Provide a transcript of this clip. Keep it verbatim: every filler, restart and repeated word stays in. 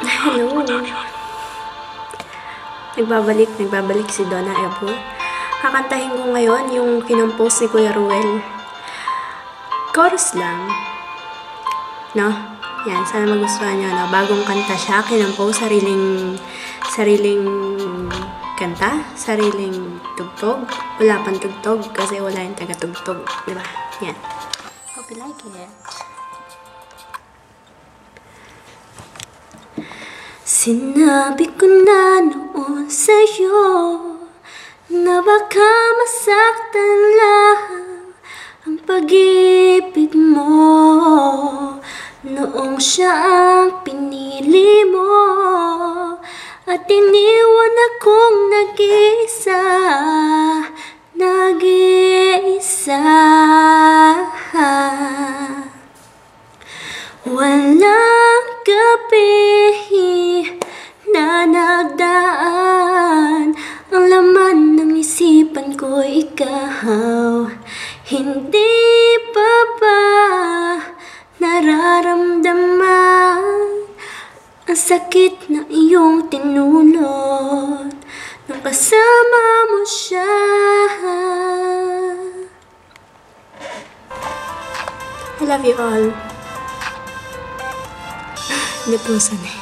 Hello! Nagbabalik, nagbabalik si Donna Ebur. Kakantahin ko ngayon yung kinompose ni Kuya Ruel. Chorus lang. No? Yan, sana magustuhan nyo. No? Bagong kanta siya, kinompose, sariling, sariling kanta, sariling tugtog. Wala pang tugtog kasi wala yung taga-tugtog. Diba? Yan. Hope you like it. Sinabi ko na noon sa'yo na baka masaktan lang ang pag-ibig mo. Noong siya ang pinili mo at iniwan akong nag-iisa, nag-iisa. Walang gabi na nagdaan ang laman ng isipan ko, ikaw. Hindi pa ba nararamdaman ang sakit na iyong tinulot nung kasama mo siya? I love you all. Hindi po sanay.